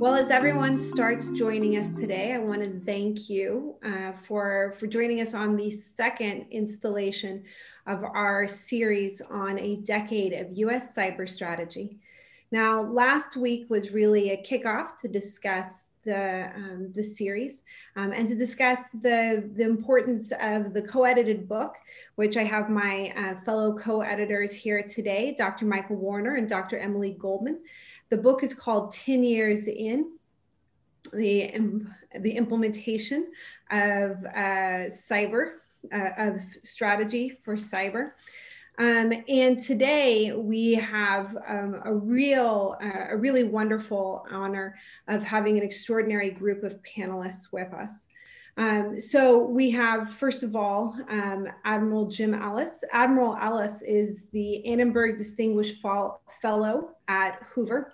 Well, as everyone starts joining us today, I want to thank you for joining us on the second installation of our series on a decade of U.S. cyber strategy. Now, last week was really a kickoff to discuss the series and to discuss the importance of the co-edited book, which I have my fellow co-editors here today, Dr. Michael Warner and Dr. Emily Goldman. The book is called 10 Years In, the Implementation of Strategy for Cyber. And today we have a really wonderful honor of having an extraordinary group of panelists with us. So we have, first of all, Admiral Jim Ellis. Admiral Ellis is the Annenberg Distinguished Fellow at Hoover.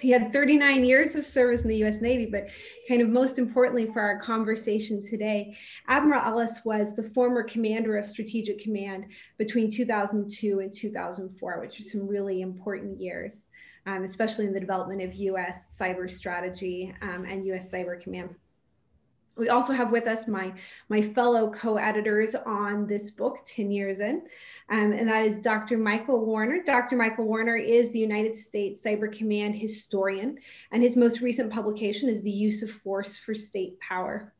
He had 39 years of service in the U.S. Navy, but kind of most importantly for our conversation today, Admiral Ellis was the former commander of Strategic Command between 2002 and 2004, which are some really important years, especially in the development of U.S. cyber strategy and U.S. Cyber Command. We also have with us my fellow co-editors on this book, 10 Years In, and that is Dr. Michael Warner. Dr. Michael Warner is the United States Cyber Command historian, and his most recent publication is The Use of Force for State Power.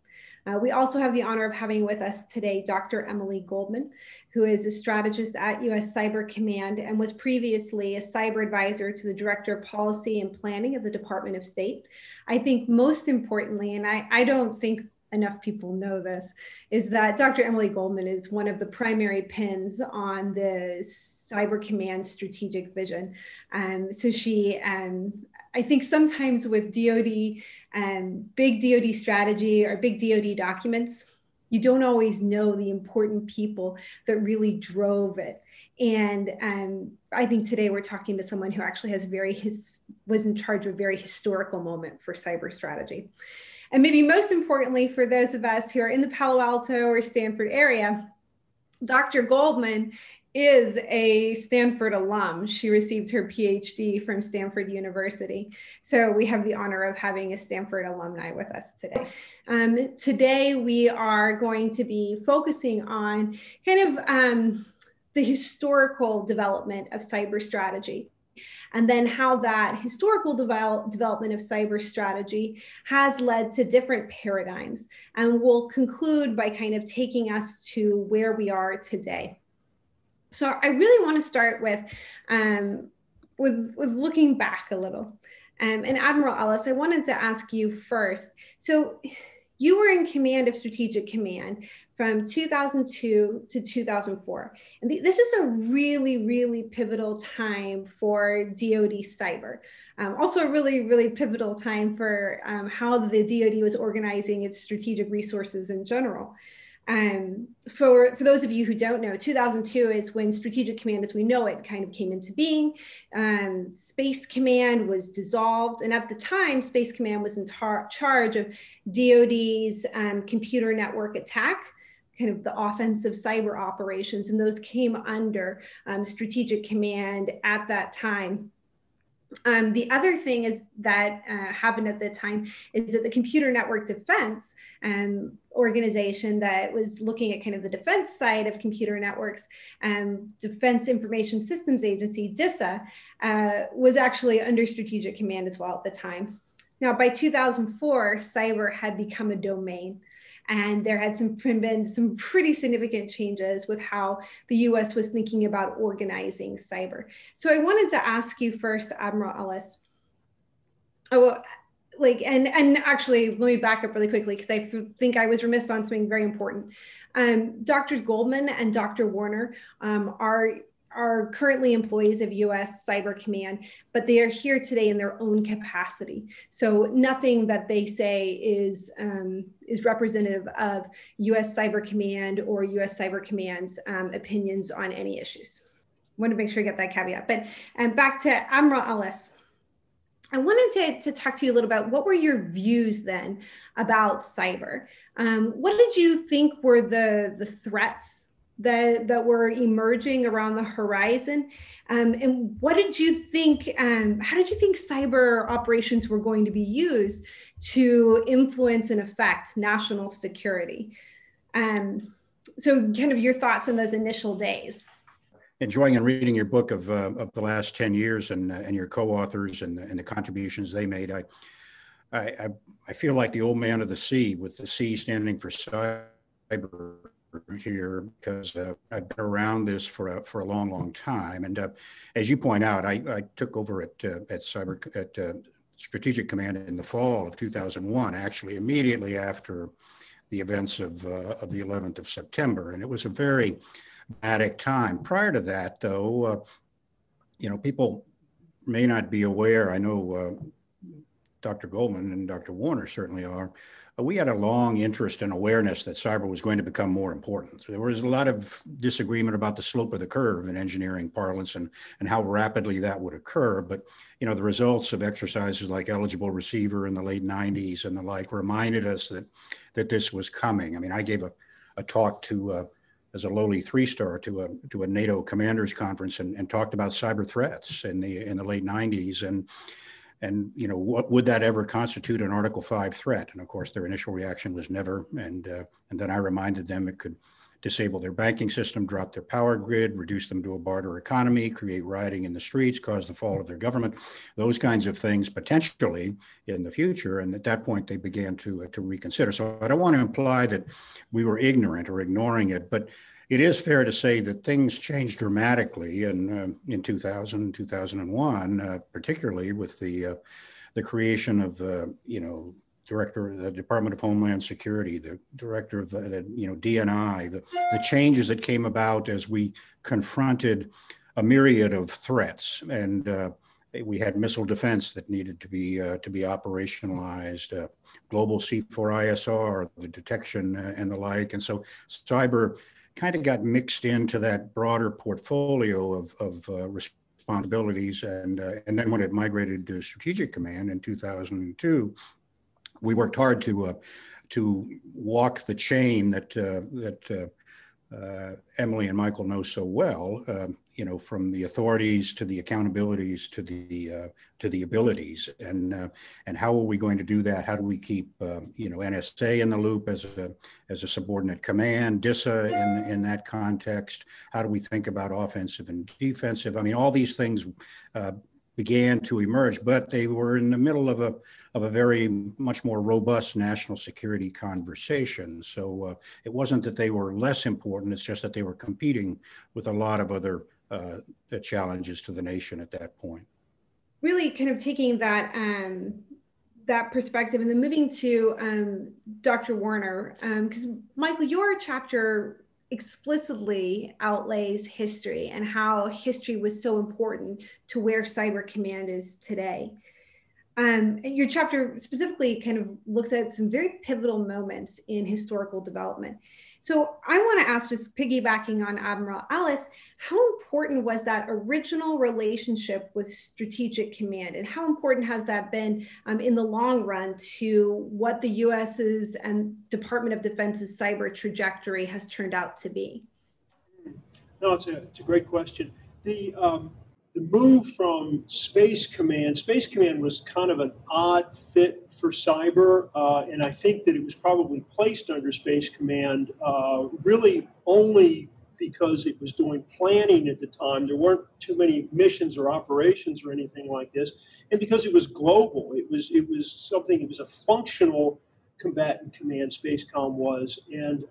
We also have the honor of having with us today Dr. Emily Goldman, who is a strategist at U.S. Cyber Command and was previously a cyber advisor to the Director of Policy and Planning of the Department of State. I think most importantly, and I don't think enough people know this, is that Dr. Emily Goldman is one of the primary pins on the Cyber Command strategic vision. So she, I think sometimes with DoD, big DoD strategy or big DoD documents, you don't always know the important people that really drove it. And I think today we're talking to someone who actually has was in charge of a very historical moment for cyber strategy. And maybe most importantly, for those of us who are in the Palo Alto or Stanford area, Dr. Goldman is a Stanford alum. She received her PhD from Stanford University. So we have the honor of having a Stanford alumni with us today. Today we are going to be focusing on kind of the historical development of cyber strategy, and then how that historical development of cyber strategy has led to different paradigms. And we'll conclude by kind of taking us to where we are today. So I really want to start with looking back a little. And Admiral Ellis, I wanted to ask you first. So you were in command of Strategic Command from 2002 to 2004. And this is a really, really pivotal time for DoD cyber. Also a really, really pivotal time for how the DoD was organizing its strategic resources in general. For those of you who don't know, 2002 is when Strategic Command as we know it kind of came into being. Space Command was dissolved, and at the time, Space Command was in charge of DoD's computer network attack, kind of the offensive cyber operations, and those came under Strategic Command at that time. The other thing is that happened at the time is that the Computer Network Defense organization that was looking at kind of the defense side of computer networks and Defense Information Systems Agency, DISA, was actually under Strategic Command as well at the time. Now, by 2004, cyber had become a domain, and there had been some pretty significant changes with how the U.S. was thinking about organizing cyber. So I wanted to ask you first, Admiral Ellis, and actually, let me back up really quickly because I think I was remiss on something very important. Drs. Goldman and Dr. Warner are currently employees of U.S. Cyber Command, but they are here today in their own capacity. So nothing that they say is representative of U.S. Cyber Command or U.S. Cyber Command's opinions on any issues. I want to make sure I get that caveat. But back to Admiral Ellis. I wanted to talk to you a little about what were your views then about cyber? What did you think were the threats that were emerging around the horizon. And what did you think, how did you think cyber operations were going to be used to influence and affect national security? So kind of your thoughts on those initial days. Enjoying and reading your book of the last 10 years and your co-authors and the contributions they made. I feel like the old man of the sea, with the C standing for cyber here, because I've been around this for a long, long time. And as you point out, I took over at Strategic Command in the fall of 2001, actually immediately after the events of the 11th of September. And it was a very dramatic time. Prior to that, though, you know, people may not be aware. I know Dr. Goldman and Dr. Warner certainly are. We had a long interest and awareness that cyber was going to become more important. So there was a lot of disagreement about the slope of the curve in engineering parlance and how rapidly that would occur. But, you know, the results of exercises like Eligible Receiver in the late 90s and the like reminded us that this was coming. I mean, I gave a talk to, as a lowly three-star, to a NATO commanders conference and talked about cyber threats in the late 90s. And you know, what would that ever constitute an Article 5 threat? And of course, their initial reaction was never. And then I reminded them it could disable their banking system, drop their power grid, reduce them to a barter economy, create rioting in the streets, cause the fall of their government, those kinds of things potentially in the future. And at that point, they began to reconsider. So I don't want to imply that we were ignorant or ignoring it, but it is fair to say that things changed dramatically in 2000, 2001, particularly with the creation of you know, Director of the Department of Homeland Security, the Director of the you know, DNI, the changes that came about as we confronted a myriad of threats, and we had missile defense that needed to be operationalized, global C4ISR, the detection and the like, and so cyber kind of got mixed into that broader portfolio of responsibilities. And then when it migrated to Strategic Command in 2002, we worked hard to walk the chain that Emily and Michael know so well, you know, from the authorities to the accountabilities to the abilities, and how are we going to do that? How do we keep you know, NSA in the loop as a subordinate command, DISA in that context? How do we think about offensive and defensive? I mean, all these things began to emerge, but they were in the middle of a very much more robust national security conversation. So it wasn't that they were less important, it's just that they were competing with a lot of other challenges to the nation at that point. Really kind of taking that perspective and then moving to Dr. Warner, because Michael, your chapter explicitly outlays history and how history was so important to where Cyber Command is today. And your chapter specifically kind of looks at some very pivotal moments in historical development. So I want to ask, just piggybacking on Admiral Ellis, how important was that original relationship with Strategic Command, and how important has that been in the long run to what the U.S.'s and Department of Defense's cyber trajectory has turned out to be? No, it's a great question. The move from Space Command was kind of an odd fit for cyber, and I think that it was probably placed under Space Command really only because it was doing planning at the time. There weren't too many missions or operations or anything like this, and because it was global, it was something. It was a functional combatant command. SPACECOM was, and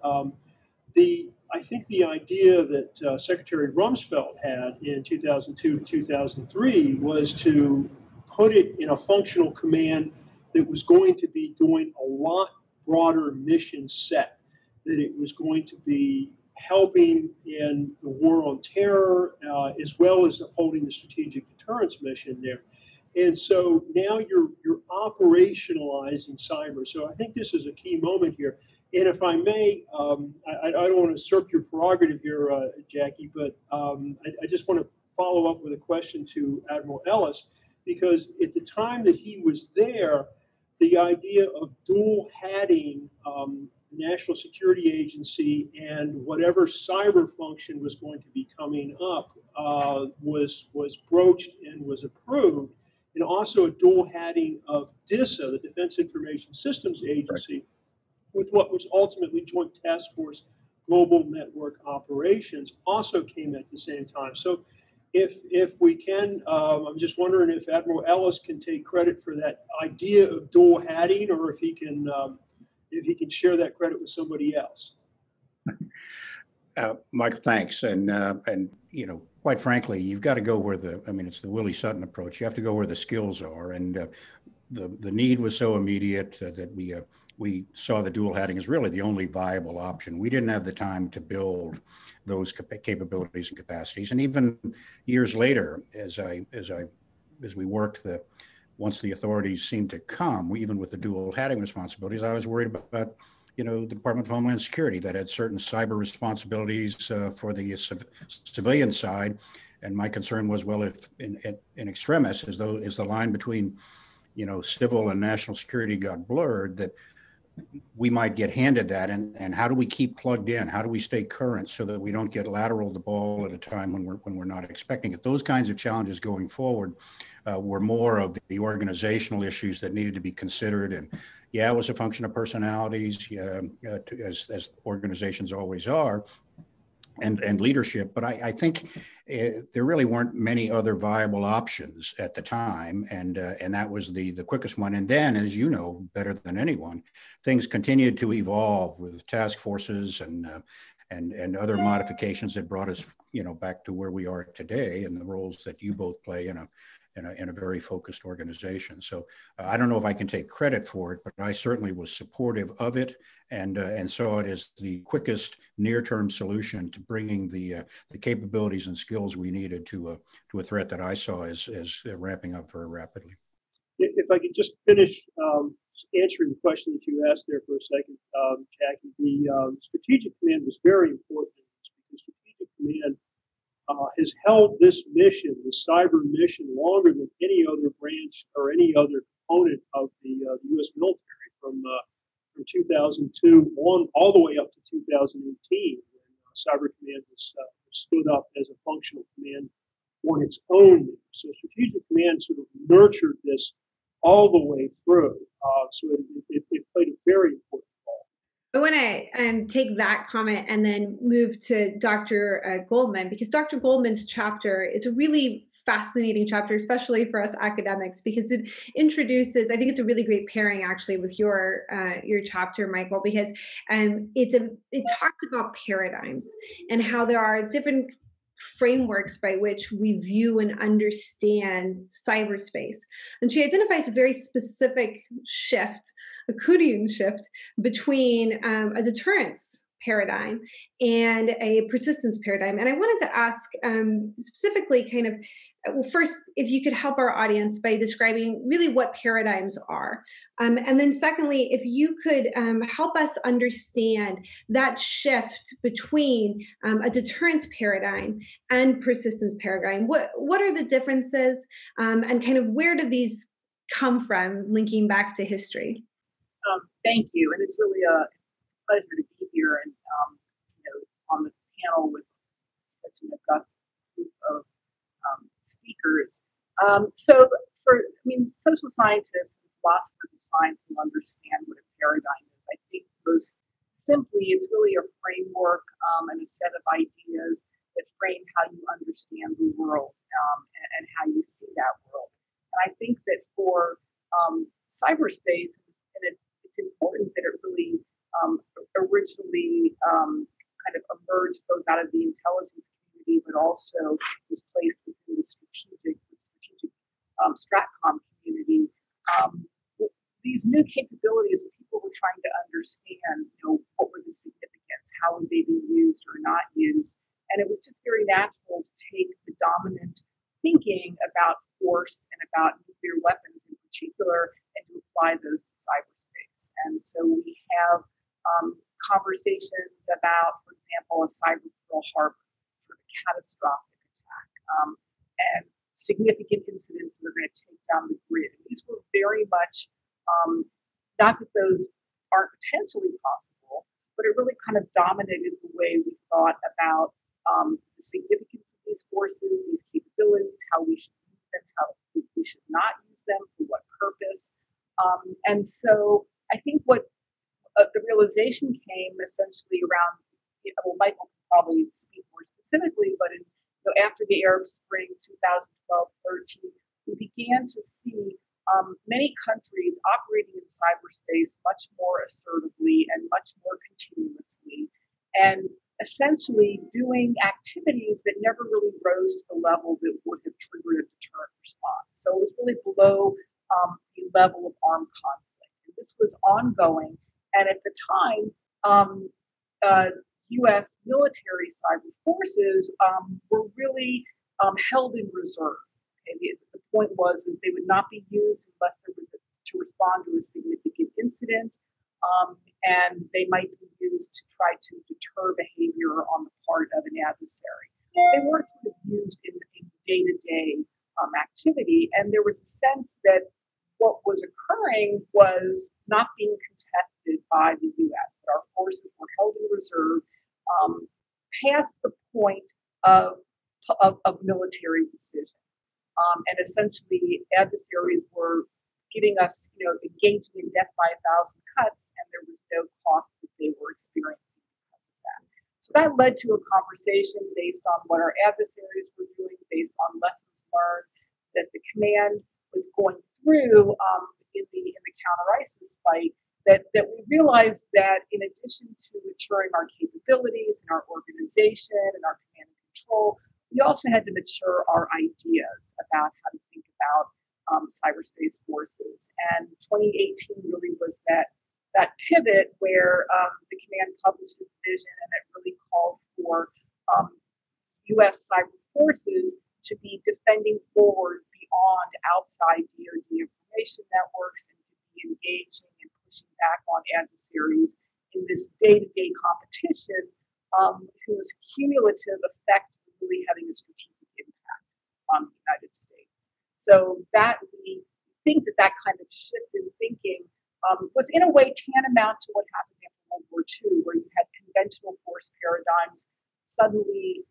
I think the idea that Secretary Rumsfeld had in 2002 to 2003 was to put it in a functional command that was going to be doing a lot broader mission set, that it was going to be helping in the war on terror as well as upholding the strategic deterrence mission there. And so now you're operationalizing cyber. So I think this is a key moment here. And if I may, I don't want to usurp your prerogative here, Jackie, but I just want to follow up with a question to Admiral Ellis, because at the time that he was there, the idea of dual hatting National Security Agency and whatever cyber function was going to be coming up was broached and was approved, and also a dual hatting of DISA, the Defense Information Systems Agency, right, with what was ultimately Joint Task Force Global Network Operations also came at the same time. So if we can, I'm just wondering if Admiral Ellis can take credit for that idea of dual hatting, or if he can share that credit with somebody else. Michael, thanks. And you know, quite frankly, you've got to go where the, I mean, it's the Willie Sutton approach. You have to go where the skills are, and the need was so immediate that we saw the dual hatting as really the only viable option. We didn't have the time to build those capabilities and capacities. And even years later, as we worked the, once the authorities seemed to come, even with the dual hatting responsibilities, I was worried about, you know, the Department of Homeland Security that had certain cyber responsibilities for the civilian side. And my concern was, well, if in extremis, as though is the line between, you know, civil and national security got blurred, that we might get handed that. And how do we keep plugged in? How do we stay current so that we don't get lateral the ball at a time when we're not expecting it? Those kinds of challenges going forward were more of the organizational issues that needed to be considered. And yeah, it was a function of personalities, as organizations always are, and leadership. But I think there really weren't many other viable options at the time, and that was the quickest one. And then, as you know better than anyone, things continued to evolve with task forces and other modifications that brought us, you know, back to where we are today and the roles that you both play in a very focused organization. So I don't know if I can take credit for it, but I certainly was supportive of it and saw it as the quickest near-term solution to bringing the capabilities and skills we needed to a threat that I saw as ramping up very rapidly. If I could just finish answering the question that you asked there for a second, Jackie, the Strategic Command was very important because Strategic Command has held this mission, the cyber mission, longer than any other branch or any other component of the U.S. military from 2002 on, all the way up to 2018, when Cyber Command was stood up as a functional command on its own. So Strategic Command sort of nurtured this all the way through. So it played a very important. I want to take that comment and then move to Dr. Goldman, because Dr. Goldman's chapter is a really fascinating chapter, especially for us academics, because it introduces, I think it's a really great pairing actually with your chapter, Michael, because it talks about paradigms and how there are different frameworks by which we view and understand cyberspace. And she identifies a very specific shift, a Kuhnian shift, between a deterrence paradigm and a persistence paradigm. And I wanted to ask specifically kind of, well, first, if you could help our audience by describing really what paradigms are. And then secondly, if you could help us understand that shift between a deterrence paradigm and persistence paradigm. What are the differences and kind of where do these come from, linking back to history? Thank you. And it's really a pleasure to be here and you know, on the panel with such an august group of speakers. So, social scientists and philosophers of science will understand what a paradigm is. I think most simply, it's really a framework and a set of ideas that frame how you understand the world and how you see that world. And I think that for cyberspace, and it's important that it really originally kind of emerged both out of the intelligence community, but also was placed within the strategic STRATCOM community. These new capabilities, people were trying to understand, you know, what were the significance, how would they be used or not used, and it was just very natural to take the dominant thinking about force and about nuclear weapons in particular, and to apply those to cyberspace. And so we have conversations about, for example, a cyber Pearl Harbor, sort of catastrophic attack, and significant incidents that are going to take down the grid. And these were very much, not that those are potentially possible, but it really kind of dominated the way we thought about the significance of these forces, these capabilities, how we should use them, how we should not use them, for what purpose. And so I think what the realization came essentially around, well, Michael can probably speak more specifically, but in, after the Arab Spring 2012-13, we began to see many countries operating in cyberspace much more assertively and much more continuously, and essentially doing activities that never really rose to the level that would have triggered a deterrent response. So it was really below the level of armed conflict. And this was ongoing. And at the time, U.S. military cyber forces were really held in reserve. Okay? The point was that they would not be used unless there was to respond to a significant incident, and they might be used to try to deter behavior on the part of an adversary. They weren't used in day-to-day activity, and there was a sense that what was occurring was not being contested by the U.S., that our forces were held in reserve past the point of military decision. And essentially, adversaries were giving us, engaging in death by a thousand cuts, and there was no cost that they were experiencing because of that. So that led to a conversation based on what our adversaries were doing, based on lessons learned, that the command was going through in the counter-ISIS fight, that we realized that in addition to maturing our capabilities and our organization and our command and control, we also had to mature our ideas about how to think about cyberspace forces. And 2018 really was that pivot where the command published its vision, and it really called for U.S. cyber forces to be defending forward beyond outside DoD information networks, and to be engaging and pushing back on adversaries in this day-to-day competition whose cumulative effects are really having a strategic impact on the United States. So that we think that kind of shift in thinking was in a way tantamount to what happened after World War II, where you had conventional force paradigms. Suddenly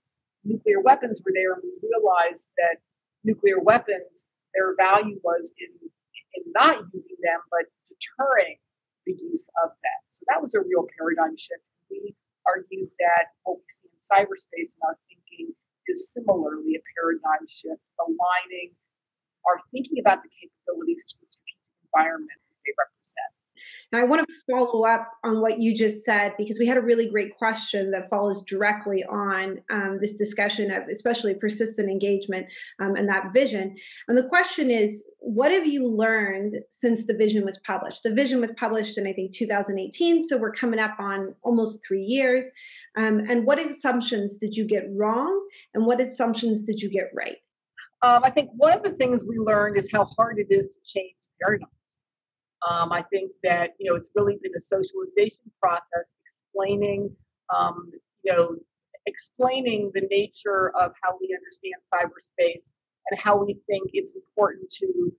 nuclear weapons were there, and we realized that nuclear weapons, their value was in not using them, but deterring the use of them. So that was a real paradigm shift. We argued that what we see in cyberspace in our thinking is similarly a paradigm shift, aligning our thinking about the capabilities to the strategic environment that they represent. Now, I want to follow up on what you just said, because we had a really great question that follows directly on this discussion of especially persistent engagement and that vision. And the question is, what have you learned since the vision was published? The vision was published in, I think, 2018, so we're coming up on almost 3 years. And what assumptions did you get wrong, and what assumptions did you get right? I think one of the things we learned is how hard it is to change paradigms. I think that it's really been a socialization process, explaining the nature of how we understand cyberspace and how we think it's important to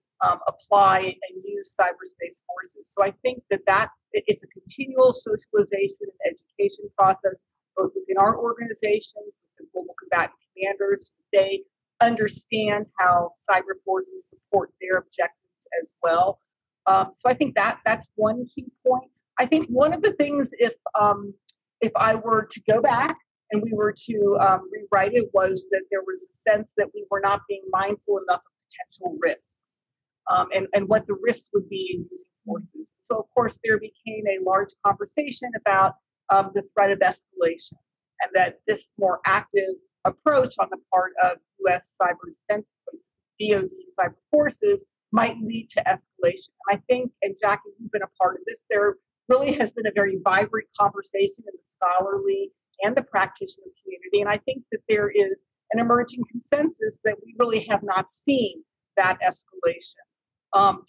apply and use cyberspace forces. So I think that it's a continual socialization and education process, both within our organization, with the global combatant commanders, they understand how cyber forces support their objectives as well. So I think that's one key point. I think one of the things, if I were to go back and we were to rewrite it, was that there was a sense that we were not being mindful enough of potential risks and what the risks would be in using forces. So of course there became a large conversation about the threat of escalation, and that this more active approach on the part of U.S. cyber defense, DoD cyber forces, might lead to escalation. And I think, and Jackie, you've been a part of this, there really has been a very vibrant conversation in the scholarly and the practitioner community. And I think that there is an emerging consensus that we really have not seen that escalation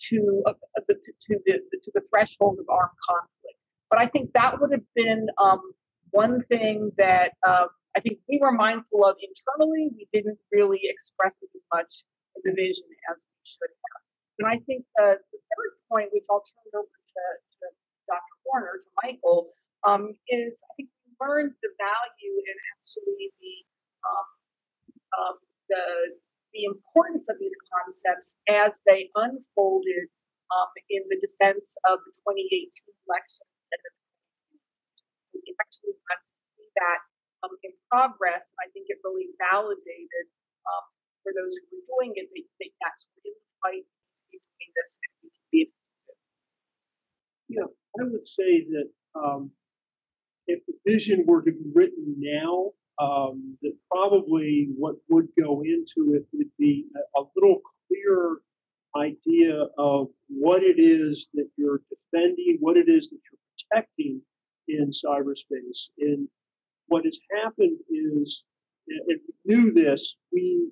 to the threshold of armed conflict. But I think that would have been one thing that I think we were mindful of internally. We didn't really express it as much in the vision as we should have. And I think the third point, which I'll turn over to Dr. Warner, to Michael, is I think we learned the value and actually the importance of these concepts as they unfolded in the defense of the 2018 election. And we actually got to see that in progress. I think it really validated for those who were doing it, they think that's really fight between this and we can be effective. Yeah, I would say that if the vision were to be written now, that probably what would go into it would be a little clearer idea of what it is that you're defending, what it is that you're protecting in cyberspace. And what has happened is, if we knew this, we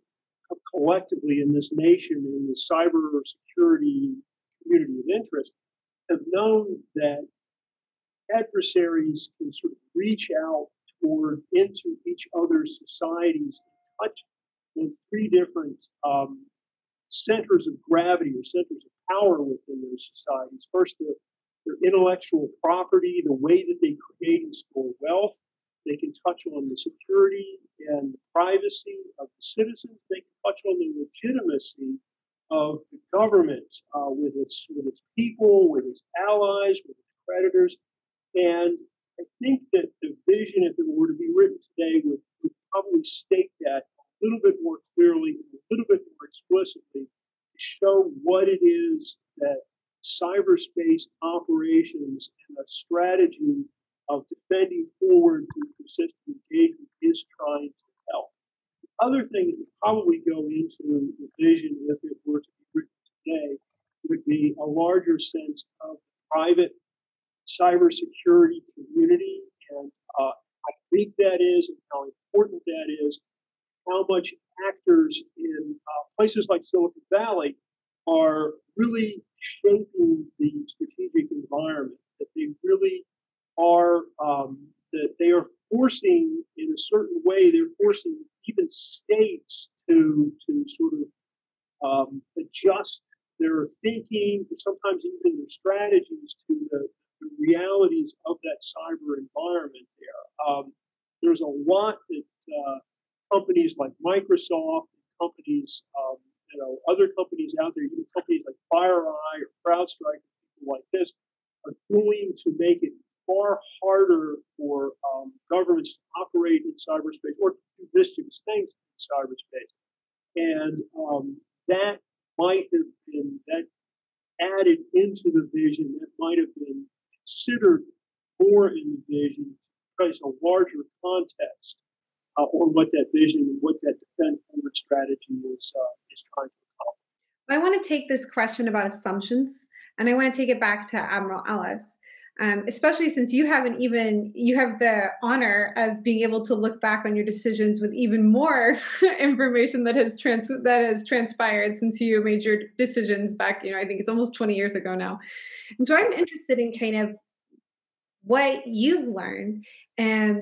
collectively in this nation, in the cyber security community of interest, have known that adversaries can sort of reach out toward into each other's societies and touch on three different centers of gravity or centers of power within those societies. First, their intellectual property, the way that they create and store wealth. They can touch on the security and the privacy of the citizens. They can touch on the legitimacy of the government with its people, with its allies, with its creditors. And I think that the vision, if it were to be written today, would probably state that a little bit more clearly, a little bit more explicitly, to show what it is that cyberspace operations and a strategy of defending forward through persistent engagement is trying to help. The other thing that would probably go into the vision, if it were to be written today, would be a larger sense of private cybersecurity community and how big that is and how important that is, how much actors in places like Silicon Valley are really shaping the strategic environment, that they really are that they are forcing, in a certain way, they're forcing even states to sort of adjust their thinking, sometimes even their strategies to the realities of that cyber environment there. There's a lot that companies like Microsoft, companies, other companies out there, even companies like FireEye or CrowdStrike, people like this, are doing to make it far harder for governments to operate in cyberspace or to do mischievous things in cyberspace. And that might have been, that added into the vision, that might have been considered more in the vision to place a larger context on what that vision and what that defense forward strategy is trying to accomplish. I want to take this question about assumptions, and I want to take it back to Admiral Ellis. Especially since you have the honor of being able to look back on your decisions with even more information that has transpired since you made your decisions back, I think it's almost 20 years ago now. And so I'm interested in kind of what you've learned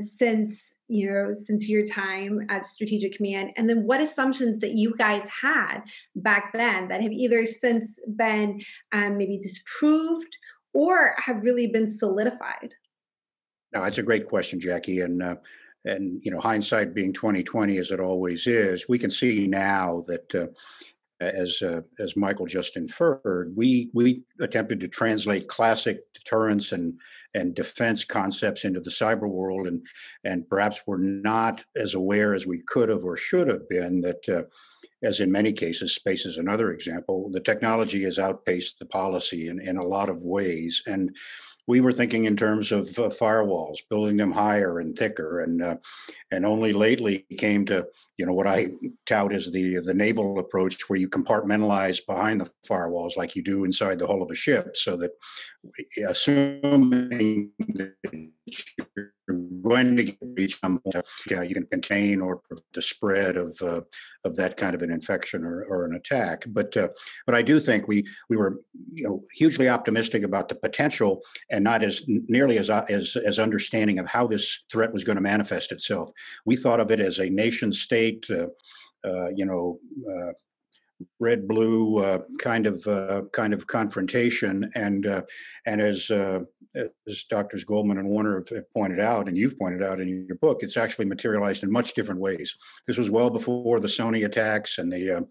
since, since your time at Strategic Command, and then what assumptions that you guys had back then that have either since been maybe disproved or have really been solidified? No, that's a great question, Jackie. And hindsight being 20/20 as it always is, we can see now that, as Michael just inferred, we attempted to translate classic deterrence and defense concepts into the cyber world, and perhaps we're not as aware as we could have or should have been that. As in many cases, space is another example, the technology has outpaced the policy in a lot of ways. And we were thinking in terms of firewalls, building them higher and thicker. And only lately came to, what I tout as the naval approach, where you compartmentalize behind the firewalls like you do inside the hull of a ship, so that assuming that you're going to reach some point, you can contain or the spread of that kind of an infection or an attack. But I do think we were hugely optimistic about the potential, and not as nearly as understanding of how this threat was going to manifest itself. We thought of it as a nation state, red-blue kind of confrontation, and as Drs. Goldman and Warner have pointed out, and you've pointed out in your book, it's actually materialized in much different ways. This was well before the Sony attacks and the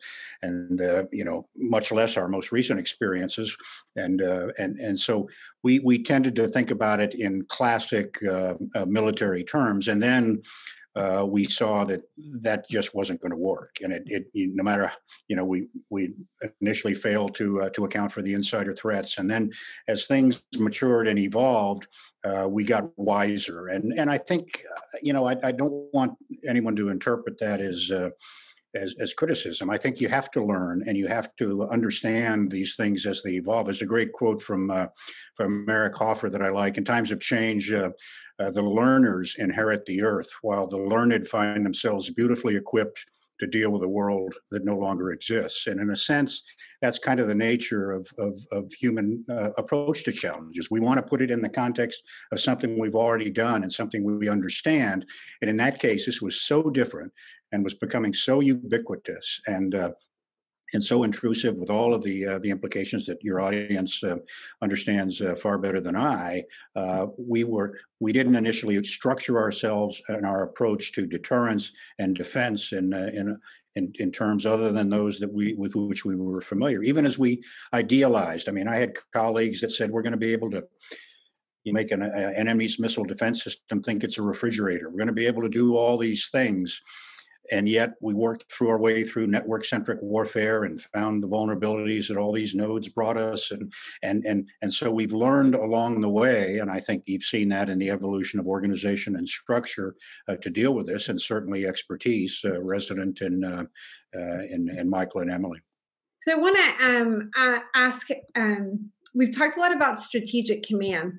much less our most recent experiences, and so we tended to think about it in classic military terms, and then. We saw that just wasn't going to work, and no matter we initially failed to account for the insider threats, and then as things matured and evolved, we got wiser, and I think I don't want anyone to interpret that as criticism. I think you have to learn and you have to understand these things as they evolve. There's a great quote from Eric Hoffer that I like. In times of change, the learners inherit the earth, while the learned find themselves beautifully equipped to deal with a world that no longer exists. And in a sense, that's kind of the nature of human approach to challenges. We want to put it in the context of something we've already done and something we understand. And in that case, this was so different and was becoming so ubiquitous and so intrusive, with all of the implications that your audience understands far better than I. We didn't initially structure ourselves and our approach to deterrence and defense in terms other than those that with which we were familiar. Even as we idealized, I mean, I had colleagues that said we're going to be able to. You make an enemy's missile defense system think it's a refrigerator. We're going to be able to do all these things. And yet we worked through our way through network-centric warfare and found the vulnerabilities that all these nodes brought us. And so we've learned along the way, and I think you've seen that in the evolution of organization and structure to deal with this, and certainly expertise resident in Michael and Emily. So I want to ask, we've talked a lot about strategic command,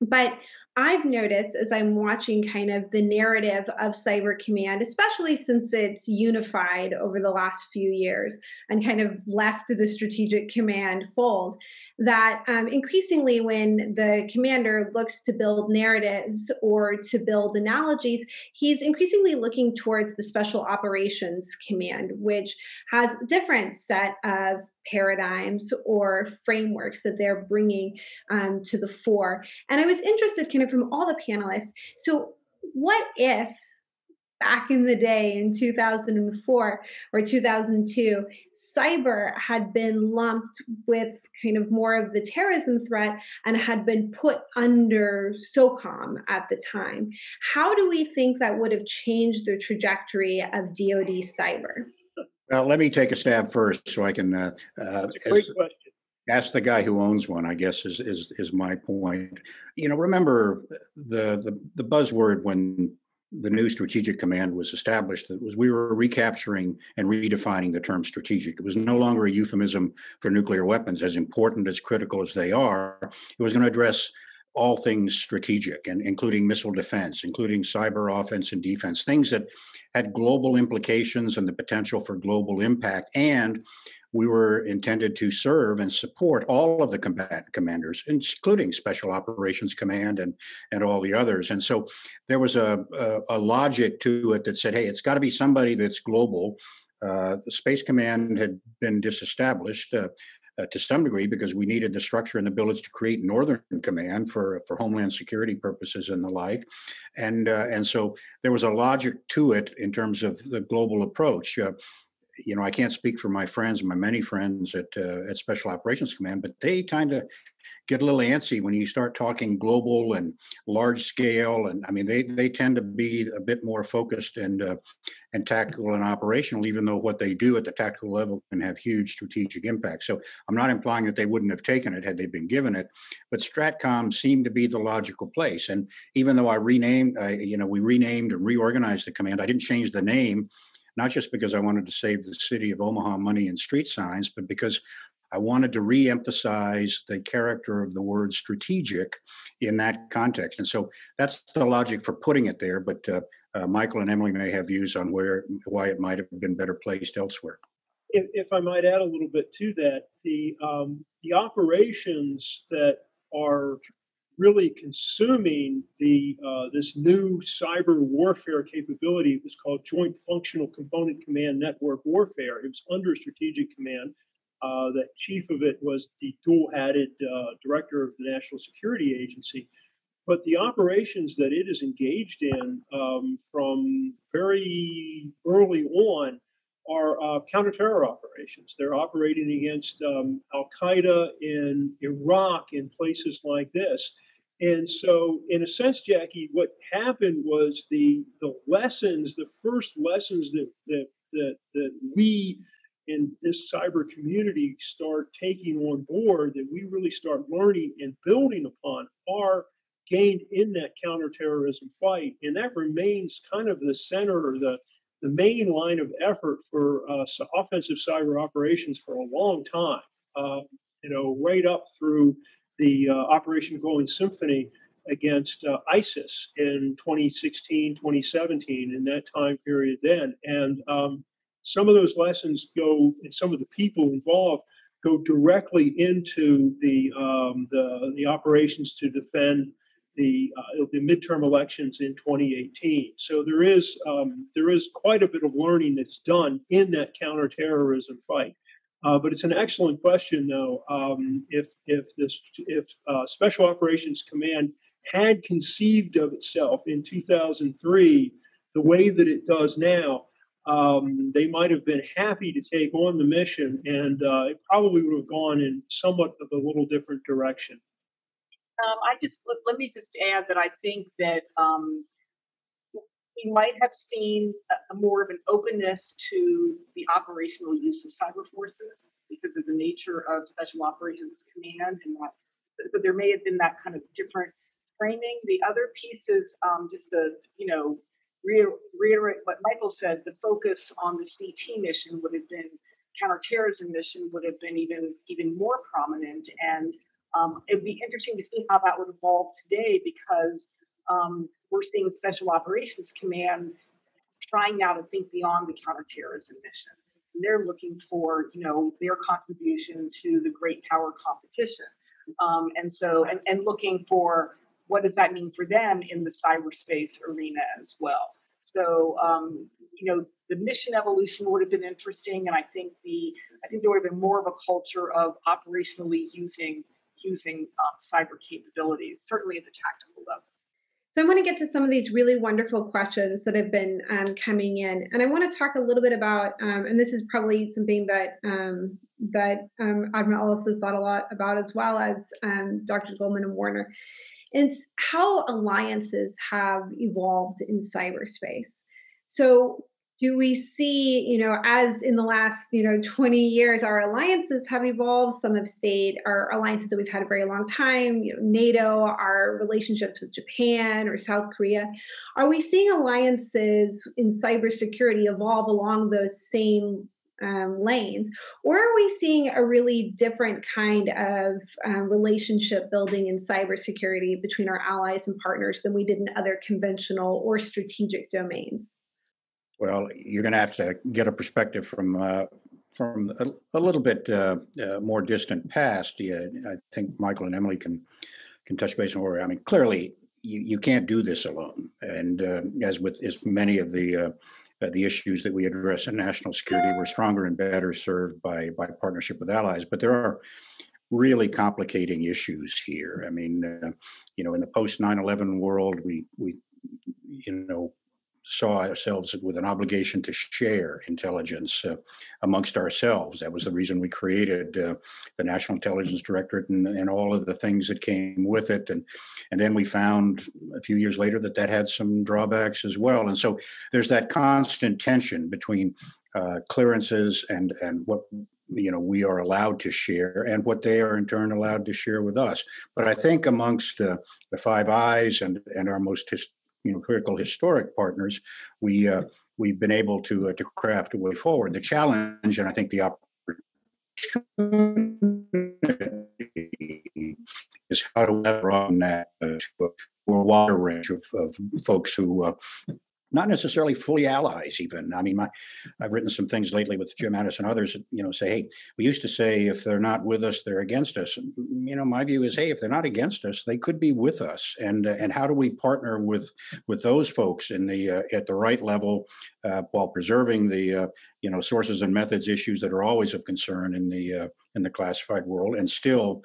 but I've noticed as I'm watching kind of the narrative of Cyber Command, especially since it's unified over the last few years and kind of left the strategic command fold, that increasingly when the commander looks to build narratives or to build analogies, he's increasingly looking towards the Special Operations Command, which has a different set of paradigms or frameworks that they're bringing to the fore. And I was interested kind of from all the panelists, so what if back in the day in 2004 or 2002, cyber had been lumped with kind of more of the terrorism threat and had been put under SOCOM at the time? How do we think that would have changed the trajectory of DoD cyber? Let me take a stab first, so I can ask the guy who owns one. I guess is my point. Remember the buzzword when the new Strategic Command was established. That was, we were recapturing and redefining the term strategic. It was no longer a euphemism for nuclear weapons, as important as critical as they are. It was going to address all things strategic, and including missile defense, including cyber offense and defense, things that had global implications and the potential for global impact. And we were intended to serve and support all of the combatant commanders, including Special Operations Command and all the others. And so there was a logic to it that said, hey, it's got to be somebody that's global. The Space Command had been disestablished to some degree because we needed the structure and the abilities to create Northern Command for homeland security purposes and the like, and so there was a logic to it in terms of the global approach. I can't speak for my friends, my many friends at Special Operations Command, but they kind of get a little antsy when you start talking global and large scale, and I mean they tend to be a bit more focused and tactical and operational, even though what they do at the tactical level can have huge strategic impact. So I'm not implying that they wouldn't have taken it had they been given it, but STRATCOM seemed to be the logical place. And even though we renamed and reorganized the command, I didn't change the name, not just because I wanted to save the city of Omaha money and street signs, but because I wanted to re-emphasize the character of the word strategic in that context. And so that's the logic for putting it there, but Michael and Emily may have views on why it might have been better placed elsewhere. If I might add a little bit to that, the operations that are really consuming the this new cyber warfare capability. It was called Joint Functional Component Command Network Warfare. It was under Strategic Command. The chief of it was the dual-hatted director of the National Security Agency. But the operations that it is engaged in from very early on are counterterror operations. They're operating against al-Qaeda in Iraq and places like this. And so, in a sense, Jackie, what happened was the lessons, the first lessons that we in this cyber community start taking on board, that we really start learning and building upon, are gained in that counterterrorism fight. And that remains kind of the center, or the main line of effort for offensive cyber operations for a long time, right up through the Operation Glowing Symphony against ISIS in 2016, 2017, in that time period then. And some of those lessons go, and some of the people involved go directly into the operations to defend the midterm elections in 2018. So there is quite a bit of learning that's done in that counterterrorism fight. But it's an excellent question, though. If Special Operations Command had conceived of itself in 2003 the way that it does now, they might have been happy to take on the mission, and it probably would have gone in somewhat of a little different direction. Let me just add that I think that we might have seen a more of an openness to the operational use of cyber forces because of the nature of Special Operations Command, and that so there may have been that kind of different framing. The other piece is just to reiterate what Michael said, the focus on the CT mission would have been, counterterrorism mission would have been even more prominent. And it would be interesting to see how that would evolve today, because we're seeing Special Operations Command trying now to think beyond the counterterrorism mission. And they're looking for, their contribution to the great power competition. And looking for what does that mean for them in the cyberspace arena as well. So, the mission evolution would have been interesting. And I think there would have been more of a culture of operationally using cyber capabilities, certainly at the tactical level. So I want to get to some of these really wonderful questions that have been coming in. And I want to talk a little bit about, and this is probably something that Admiral Ellis has thought a lot about, as well as Dr. Goldman and Warner. It's how alliances have evolved in cyberspace. So do we see, as in the last, 20 years, our alliances have evolved? Some have stayed, our alliances that we've had a very long time, NATO, our relationships with Japan or South Korea. Are we seeing alliances in cybersecurity evolve along those same lanes? Or are we seeing a really different kind of relationship building in cybersecurity between our allies and partners than we did in other conventional or strategic domains? Well, you're going to have to get a perspective from a little bit more distant past. Yeah, I think Michael and Emily can touch base on where. I mean, clearly you can't do this alone, and as with as many of the issues that we address in national security, we're stronger and better served by partnership with allies. But there are really complicating issues here. I mean, in the post 9/11 world, we saw ourselves with an obligation to share intelligence amongst ourselves. That was the reason we created the National Intelligence Directorate and all of the things that came with it. And then we found a few years later that had some drawbacks as well. And so there's that constant tension between clearances and what we are allowed to share and what they are in turn allowed to share with us. But I think amongst the Five Eyes and our most critical historic partners, we've been able to craft a way forward. The challenge, and I think the opportunity, is how to broaden that to a wider range of folks who not necessarily fully allies even. I mean, I've written some things lately with Jim Addis and others, you know, say, hey, we used to say if they're not with us, they're against us. You know, my view is, hey, if they're not against us, they could be with us. And how do we partner with those folks in the at the right level while preserving the, you know, sources and methods issues that are always of concern in the classified world, and still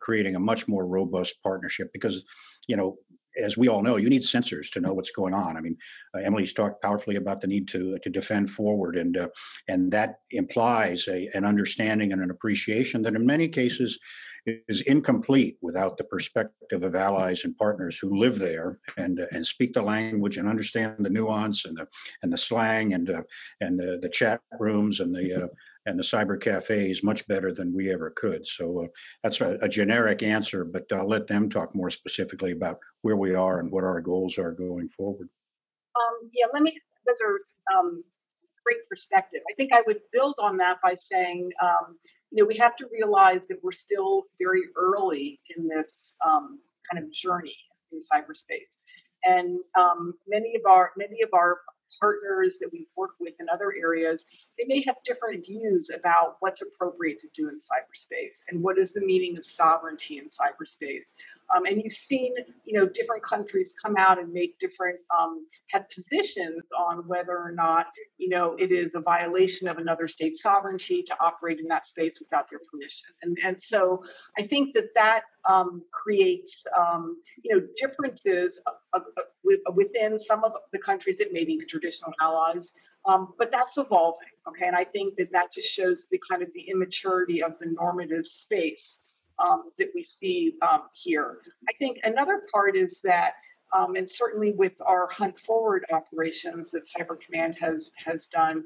creating a much more robust partnership because, you know, as we all know, you need sensors to know what's going on. I mean, Emily's talked powerfully about the need to defend forward, and that implies an understanding and an appreciation that in many cases is incomplete without the perspective of allies and partners who live there and speak the language and understand the nuance and the slang and the chat rooms and the cyber cafes much better than we ever could. So that's a generic answer, but I'll let them talk more specifically about where we are and what our goals are going forward. Yeah, those are great perspective. I think I would build on that by saying, you know, we have to realize that we're still very early in this kind of journey in cyberspace. And many of our partners that we work with in other areas, they may have different views about what's appropriate to do in cyberspace and what is the meaning of sovereignty in cyberspace. And you've seen, you know, different countries come out and make different, have positions on whether or not, you know, it is a violation of another state's sovereignty to operate in that space without their permission. And so I think that creates, you know, differences within some of the countries that may be traditional allies, but that's evolving, okay? And I think that just shows the kind of the immaturity of the normative space that we see here. I think another part is that, and certainly with our Hunt Forward operations that Cyber Command has done,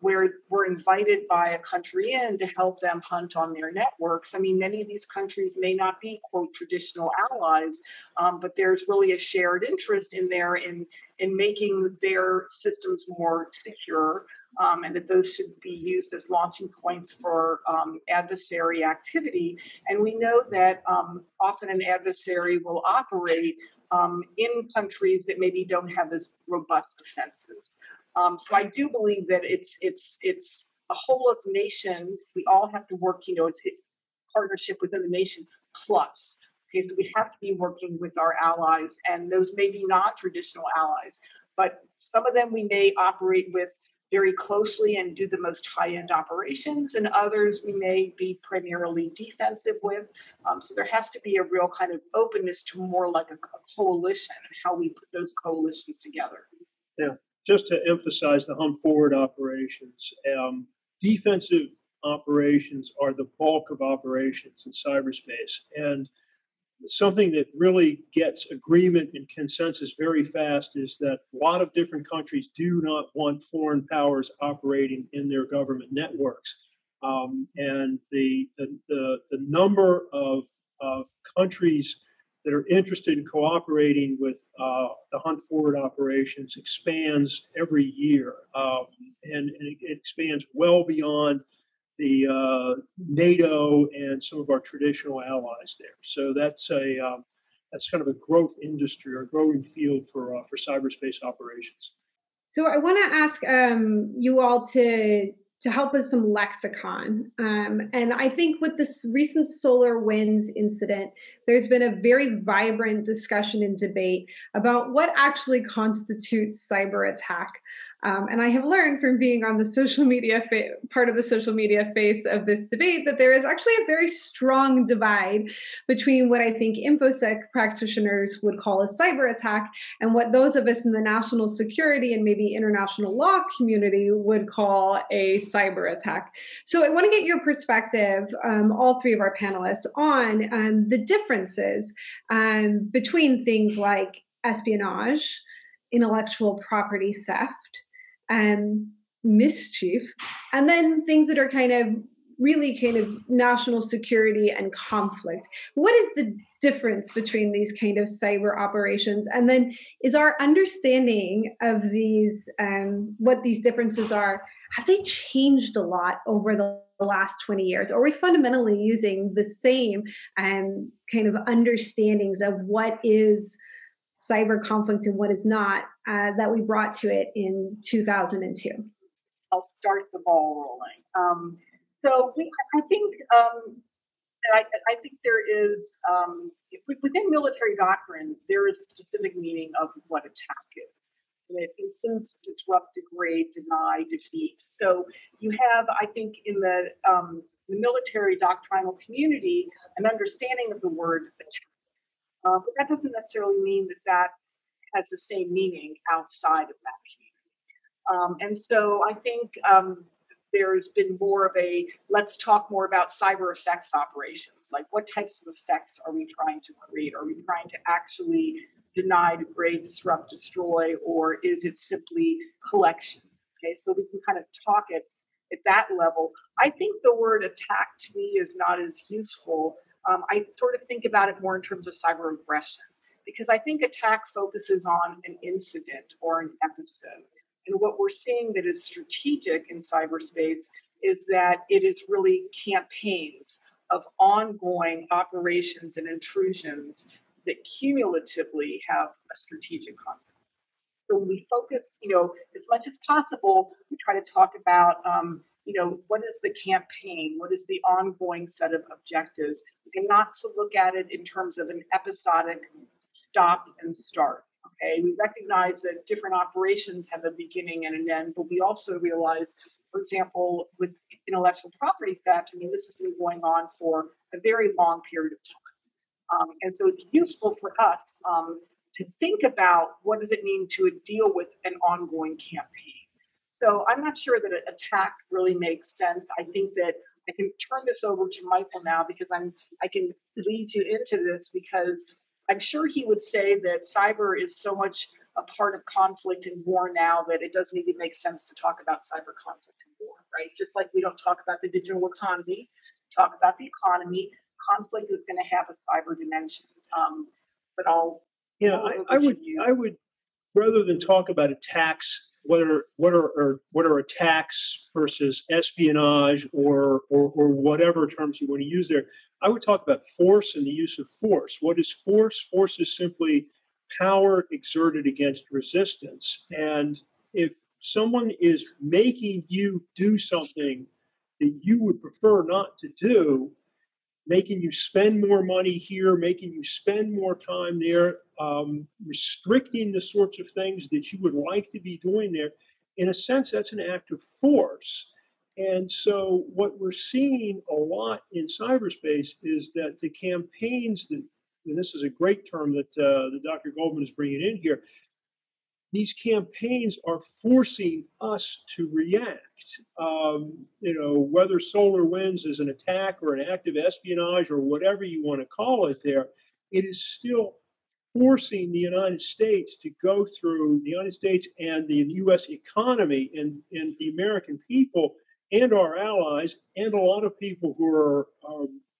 where we're invited by a country in to help them hunt on their networks. I mean, many of these countries may not be, quote, traditional allies, but there's really a shared interest in there in making their systems more secure, and that those should be used as launching points for adversary activity. And we know that often an adversary will operate in countries that maybe don't have as robust defenses. So I do believe that it's a whole of nation. We all have to work, you know, it's partnership within the nation plus. Okay, so we have to be working with our allies, and those may be non-traditional allies, but some of them we may operate with very closely and do the most high-end operations, and others we may be primarily defensive with. So there has to be a real kind of openness to more like a coalition and how we put those coalitions together. Yeah. Just to emphasize the Hunt Forward operations, defensive operations are the bulk of operations in cyberspace, and something that really gets agreement and consensus very fast is that a lot of different countries do not want foreign powers operating in their government networks, and the number of countries that are interested in cooperating with the Hunt Forward operations expands every year, and it expands well beyond the NATO and some of our traditional allies there. So that's kind of a growth industry or a growing field for cyberspace operations. So I want to ask you all to help with some lexicon. And I think with this recent SolarWinds incident, there's been a very vibrant discussion and debate about what actually constitutes cyber attack. And I have learned from being on the social media part of the social media face of this debate that there is actually a very strong divide between what I think InfoSec practitioners would call a cyber attack and what those of us in the national security and maybe international law community would call a cyber attack. So I want to get your perspective, all three of our panelists, on the differences between things like espionage, intellectual property theft, and mischief, and then things that are kind of really kind of national security and conflict. What is the difference between these kind of cyber operations? And then is our understanding of these, what these differences are, have they changed a lot over the last 20 years? Or are we fundamentally using the same kind of understandings of what is cyber conflict and what is not, that we brought to it in 2002. I'll start the ball rolling. I think there is, within military doctrine, there is a specific meaning of what attack is. And it includes disrupt, degrade, deny, defeat. So you have, I think, in the military doctrinal community, an understanding of the word attack. But that doesn't necessarily mean that that has the same meaning outside of that community. And so I think there's been more of a, let's talk more about cyber effects operations. Like, what types of effects are we trying to create? Are we trying to actually deny, degrade, disrupt, destroy, or is it simply collection? Okay, so we can kind of talk it at that level. I think the word attack to me is not as useful. I sort of think about it more in terms of cyber aggression, because I think attack focuses on an incident or an episode. And what we're seeing that is strategic in cyberspace is that it is really campaigns of ongoing operations and intrusions that cumulatively have a strategic consequence. So we focus, as much as possible, we try to talk about, what is the campaign? What is the ongoing set of objectives? And not to look at it in terms of an episodic stop and start. Okay, we recognize that different operations have a beginning and an end, but we also realize, for example, with intellectual property theft, this has been going on for a very long period of time. And so it's useful for us to think about what does it mean to deal with an ongoing campaign. So I'm not sure that an attack really makes sense. I think that I can turn this over to Michael now, because I can lead you into this, because I'm sure he would say that cyber is so much a part of conflict and war now that it doesn't even make sense to talk about cyber conflict and war, right? Just like we don't talk about the digital economy, talk about the economy, conflict is going to have a cyber dimension. But I'll, I would rather than talk about attacks, what are attacks versus espionage or whatever terms you want to use there. I would talk about force and the use of force. What is force? Force is simply power exerted against resistance. And if someone is making you do something that you would prefer not to do, making you spend more money here, making you spend more time there, restricting the sorts of things that you would like to be doing there, in a sense, that's an act of force. And so what we're seeing a lot in cyberspace is that the campaigns, that, and this is a great term that Dr. Goldman is bringing in here, these campaigns are forcing us to react. Whether SolarWinds is an attack or an act of espionage or whatever you want to call it there, it is still forcing the United States to go through, the United States and the U.S. economy and the American people and our allies, and a lot of people who are,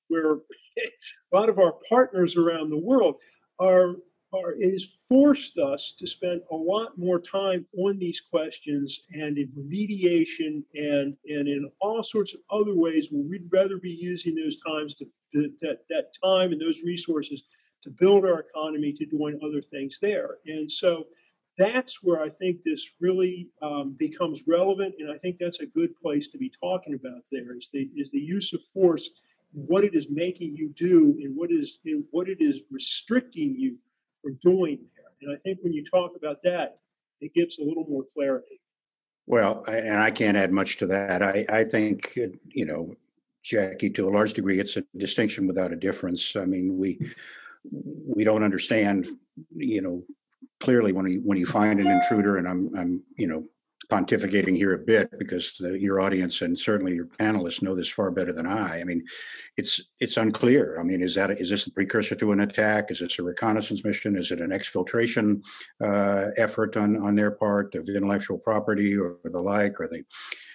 where a lot of our partners around the world are, it has forced us to spend a lot more time on these questions and in remediation and in all sorts of other ways where we'd rather be using those times that time and those resources to build our economy, to doing other things there. And so that's where I think this really becomes relevant, and I think that's a good place to be talking about there, is the use of force, what it is making you do, and what it is restricting you from doing there. And I think when you talk about that, it gives a little more clarity. Well, I can't add much to that. I think, Jackie, to a large degree, it's a distinction without a difference. I mean, we don't understand, clearly, when you find an intruder, and I'm pontificating here a bit because your audience and certainly your panelists know this far better than I. I mean, it's unclear. I mean, is this the precursor to an attack? Is this a reconnaissance mission? Is it an exfiltration effort on their part of intellectual property or the like?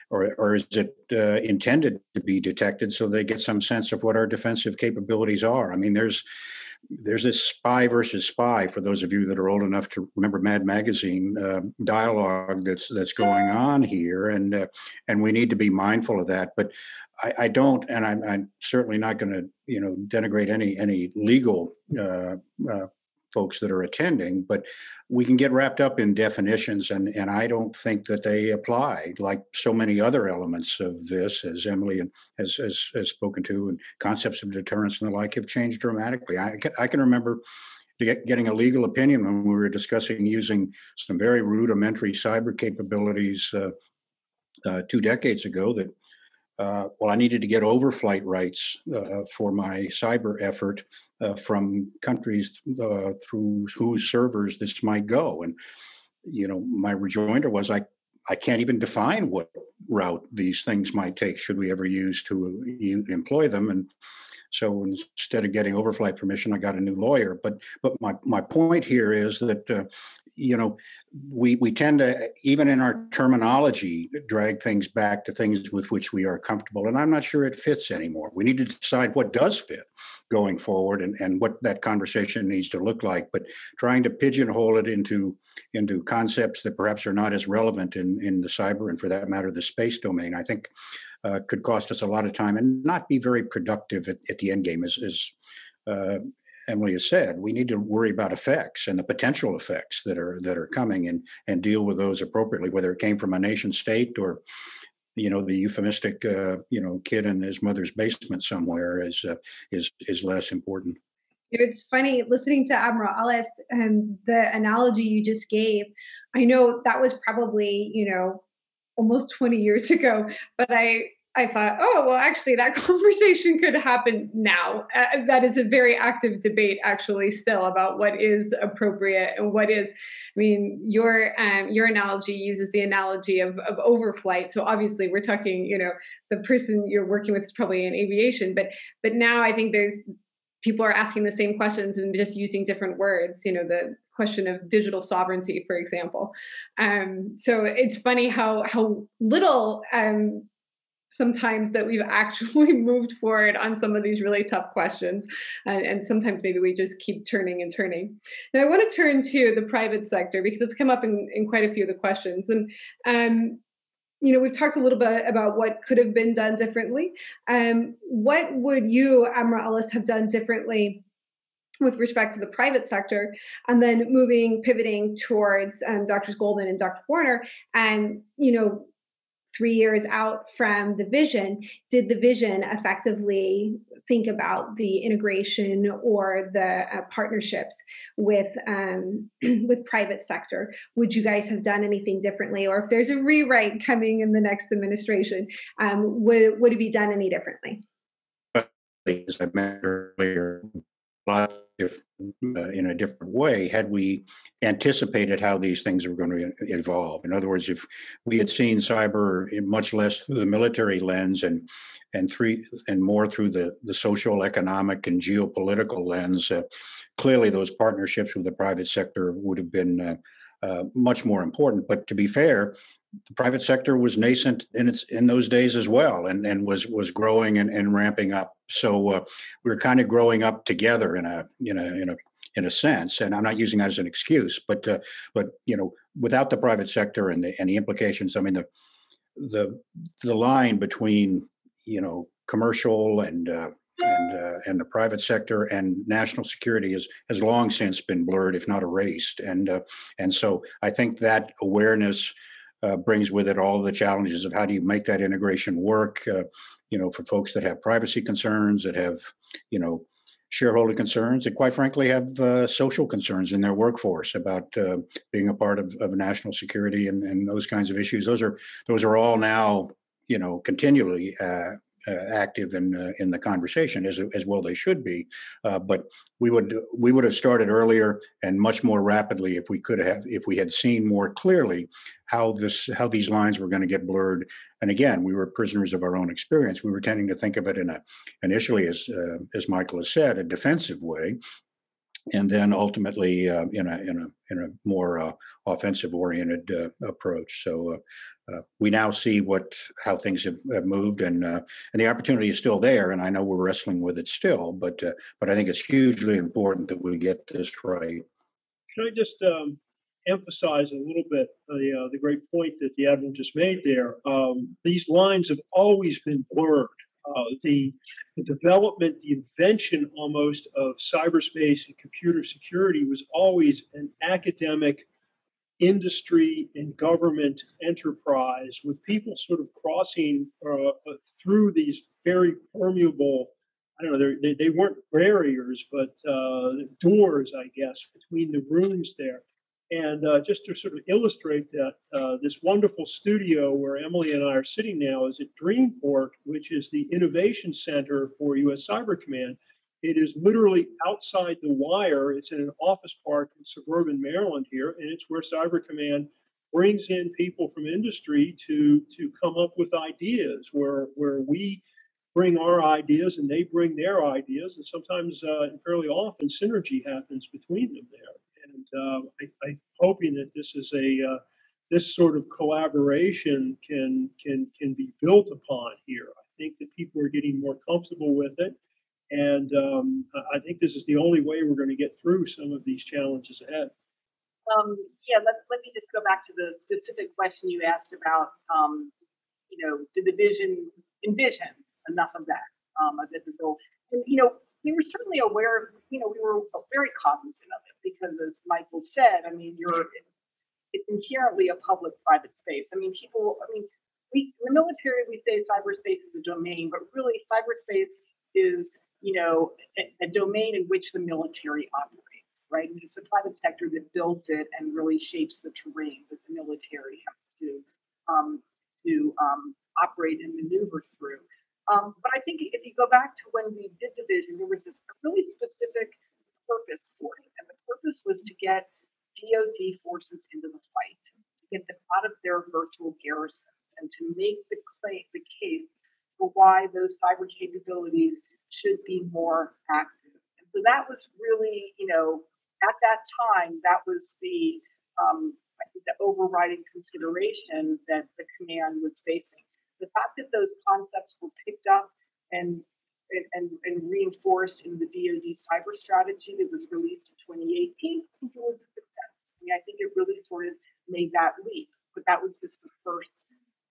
Or is it intended to be detected so they get some sense of what our defensive capabilities are? I mean, there's this spy versus spy, for those of you that are old enough to remember Mad Magazine, dialogue that's going on here, and we need to be mindful of that. But I don't, and I'm certainly not going to, denigrate any legal folks that are attending, but we can get wrapped up in definitions, and I don't think that they apply, like so many other elements of this, as Emily has spoken to, and concepts of deterrence and the like have changed dramatically. I can remember getting a legal opinion when we were discussing using some very rudimentary cyber capabilities 2 decades ago that, well, I needed to get overflight rights for my cyber effort from countries through whose servers this might go. And, you know, my rejoinder was I can't even define what route these things might take should we ever use to employ them. And so instead of getting overflight permission, I got a new lawyer. But my point here is that, you know, we tend to, even in our terminology, drag things back to things with which we are comfortable. And I'm not sure it fits anymore. We need to decide what does fit going forward and what that conversation needs to look like. But trying to pigeonhole it into concepts that perhaps are not as relevant in the cyber and, for that matter, the space domain, I think could cost us a lot of time and not be very productive at the end game. As Emily has said, we need to worry about effects and the potential effects that are coming and deal with those appropriately, whether it came from a nation state or, you know, the euphemistic, you know, kid in his mother's basement somewhere is less important. It's funny listening to Admiral Ellis and the analogy you just gave. I know that was probably, you know, almost 20 years ago, but I thought, oh, well, actually, that conversation could happen now. That is a very active debate, actually, still about what is appropriate and what is. I mean, your analogy uses the analogy of overflight. So obviously, we're talking, you know, the person you're working with is probably in aviation, but now I think there's people are asking the same questions and just using different words. You know, the question of digital sovereignty, for example. So it's funny how little sometimes that we've actually moved forward on some of these really tough questions. And sometimes maybe we just keep turning and turning. Now I want to turn to the private sector because it's come up in quite a few of the questions. And, you know, we've talked a little bit about what could have been done differently. What would you, Admiral Ellis, have done differently with respect to the private sector? And then pivoting towards Drs. Goldman and Dr. Warner, and, you know, 3 years out from the vision, did the vision effectively think about the integration or the partnerships with private sector? Would you guys have done anything differently? Or if there's a rewrite coming in the next administration, would it be done any differently? As I mentioned earlier, in a different way, had we anticipated how these things were going to evolve. In other words, if we had seen cyber in much less through the military lens and more through the social, economic, and geopolitical lens, clearly those partnerships with the private sector would have been much more important. But to be fair, the private sector was nascent in those days as well, and was growing and ramping up. So we were kind of growing up together in a sense, and I'm not using that as an excuse, but you know, without the private sector and the implications, I mean the line between, you know, commercial and the private sector and national security has long since been blurred, if not erased, and so I think that awareness brings with it all the challenges of how do you make that integration work, you know, for folks that have privacy concerns, that have, you know, shareholder concerns, that quite frankly have social concerns in their workforce about being a part of national security and those kinds of issues. Those are all now, you know, continually active in the conversation, as well they should be, but we would have started earlier and much more rapidly if we had seen more clearly how these lines were going to get blurred. And again, we were prisoners of our own experience. We were tending to think of it initially, as Michael has said, a defensive way, and then ultimately in a more offensive oriented approach. So. We now see how things have moved, and the opportunity is still there. And I know we're wrestling with it still, but I think it's hugely important that we get this right. Can I just emphasize a little bit the great point that the Admiral just made there? These lines have always been blurred The development, the invention almost of cyberspace and computer security was always an academic, industry, and government enterprise, with people sort of crossing through these very permeable, I don't know, they weren't barriers, but doors, I guess, between the rooms there. And just to sort of illustrate that, this wonderful studio where Emily and I are sitting now is at Dreamport, which is the innovation center for U.S. Cyber Command. It is literally outside the wire. It's in an office park in suburban Maryland here, and it's where Cyber Command brings in people from industry to come up with ideas, where we bring our ideas and they bring their ideas, and sometimes and fairly often synergy happens between them there. And I'm hoping that this is a this sort of collaboration can be built upon here. I think that people are getting more comfortable with it, and I think this is the only way we're going to get through some of these challenges ahead. Yeah, let me just go back to the specific question you asked about. You know, did the vision envision enough of that? That the goal, and you know. We were certainly aware of, you know, we were very cognizant of it because, as Michael said, I mean, it's inherently a public-private space. I mean, people, I mean, in the military, we say cyberspace is a domain, but really cyberspace is, you know, a domain in which the military operates, right? And it's the private sector that builds it and really shapes the terrain that the military has to operate and maneuver through. But I think if you go back to when we did the vision, there was this really specific purpose for it. And the purpose was to get DoD forces into the fight, to get them out of their virtual garrisons, and to make the case for why those cyber capabilities should be more active. And so that was really, you know, at that time, that was the, I think the overriding consideration that the command was facing. The fact that those concepts were picked up and reinforced in the DoD cyber strategy that was released in 2018, I think it was a success. I mean, I think it really sort of made that leap, but that was just the first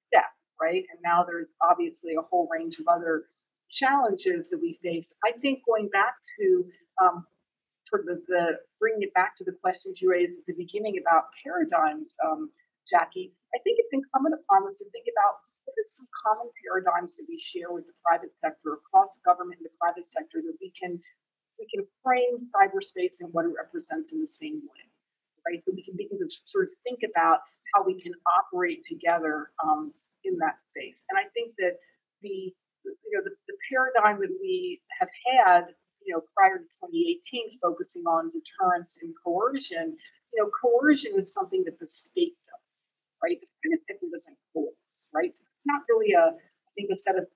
step, right? And now there's obviously a whole range of other challenges that we face. I think going back to sort of the bringing it back to the questions you raised at the beginning about paradigms, Jackie, I think it's incumbent upon us to think about some common paradigms that we share with the private sector, across government and the private sector, that we can frame cyberspace and what it represents in the same way, right? So we can begin to sort of think about how we can operate together in that space. And I think that the paradigm that we have had, you know, prior to 2018, focusing on deterrence and coercion, you know, coercion is something that the state does, right? The private sector doesn't coerce, right? Not really a set of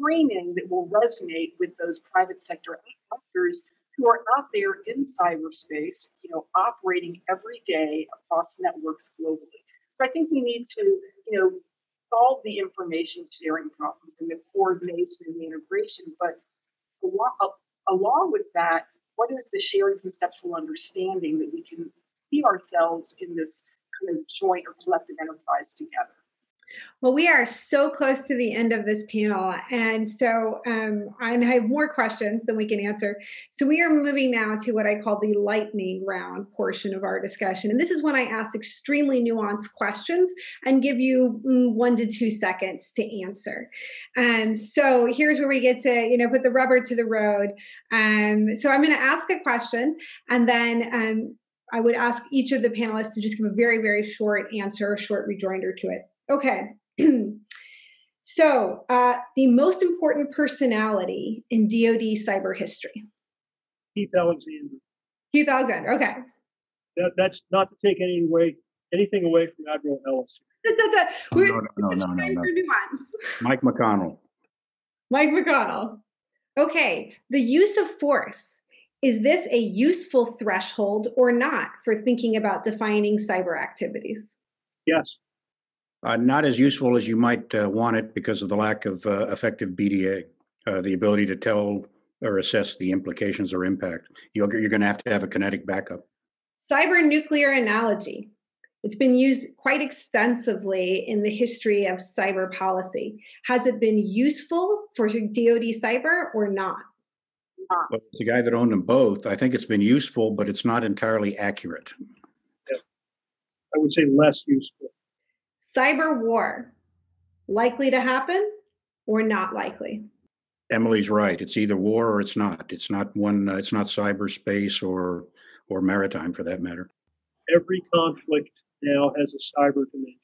framing that will resonate with those private sector actors who are out there in cyberspace, you know, operating every day across networks globally. So I think we need to, you know, solve the information sharing problems and the coordination and the integration, but along with that, what is the shared conceptual understanding that we can see ourselves in this kind of joint or collective enterprise together? Well, we are so close to the end of this panel, and so I have more questions than we can answer. So we are moving now to what I call the lightning round portion of our discussion, and this is when I ask extremely nuanced questions and give you 1 to 2 seconds to answer. So here's where we get to, you know, put the rubber to the road. So I'm going to ask a question, and then I would ask each of the panelists to just give a very, very short answer, or short rejoinder to it. Okay, so the most important personality in DoD cyber history? Keith Alexander. Keith Alexander, okay. That's not to take anything away from Admiral Ellis. No. Mike McConnell. Mike McConnell. Okay, the use of force. Is this a useful threshold or not for thinking about defining cyber activities? Yes. Not as useful as you might want it because of the lack of effective BDA, the ability to tell or assess the implications or impact. You're going to have a kinetic backup. Cyber nuclear analogy. It's been used quite extensively in the history of cyber policy. Has it been useful for DoD cyber or not? Well, it's the guy that owned them both. I think it's been useful, but it's not entirely accurate. Yeah. I would say less useful. Cyber war, likely to happen or not likely? Emily's right. It's either war or it's not. It's not one. It's not cyberspace or maritime for that matter. Every conflict now has a cyber dimension.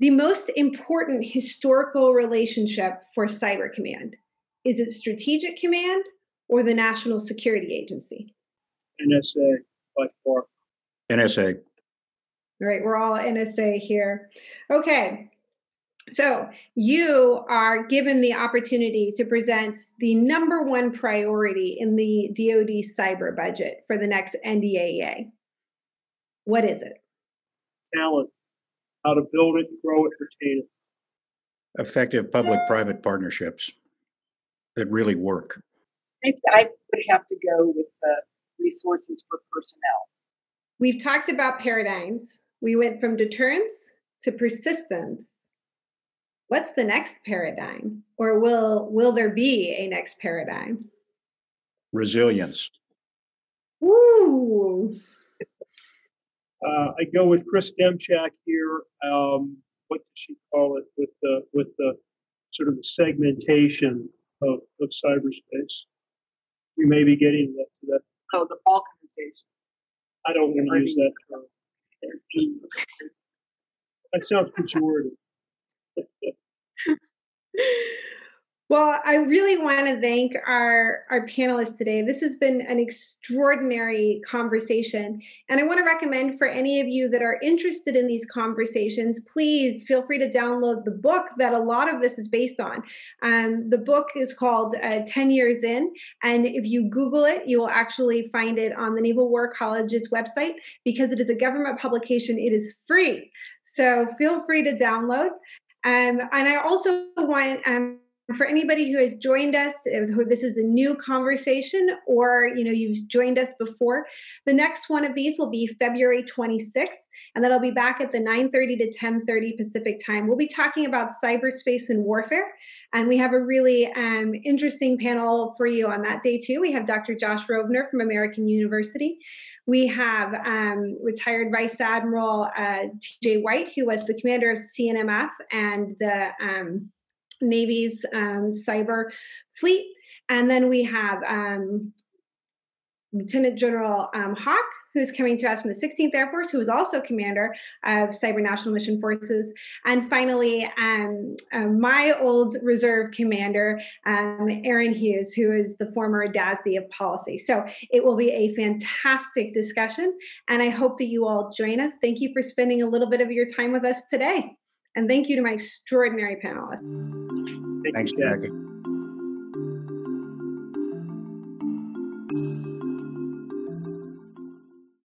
The most important historical relationship for Cyber Command, is it Strategic Command or the National Security Agency? NSA, by far. NSA. All right, we're all NSA here. Okay, so you are given the opportunity to present the number one priority in the DoD cyber budget for the next NDAA. What is it? Talent. How to build it, grow it, retain it. Effective public-private partnerships that really work. I would have to go with resources for personnel. We've talked about paradigms. We went from deterrence to persistence. What's the next paradigm? Or will there be a next paradigm? Resilience. Woo! I go with Chris Demchak here. What does she call it? With the sort of segmentation of cyberspace. We may be getting that. Oh, the balkanization. I don't want to use that term. That sounds pejorative. Well, I really want to thank our panelists today. This has been an extraordinary conversation. And I want to recommend for any of you that are interested in these conversations, please feel free to download the book that a lot of this is based on. The book is called 10 Years In. And if you Google it, you will actually find it on the Naval War College's website. Because it is a government publication, it is free. So feel free to download. And I also want... for anybody who has joined us, who this is a new conversation or you've joined us before, the next one of these will be February 26th, and that'll be back at the 9:30 to 10:30 Pacific time. We'll be talking about cyberspace and warfare, and we have a really interesting panel for you on that day too. We have Dr. Josh Rovner from American University. We have retired Vice Admiral T.J. White, who was the commander of CNMF and the Navy's cyber fleet. And then we have Lieutenant General Hawk, who's coming to us from the 16th Air Force, who is also commander of Cyber National Mission Forces. And finally, my old reserve commander, Aaron Hughes, who is the former DASD of policy. So it will be a fantastic discussion. And I hope that you all join us. Thank you for spending a little bit of your time with us today. And thank you to my extraordinary panelists. Thanks, Jackie.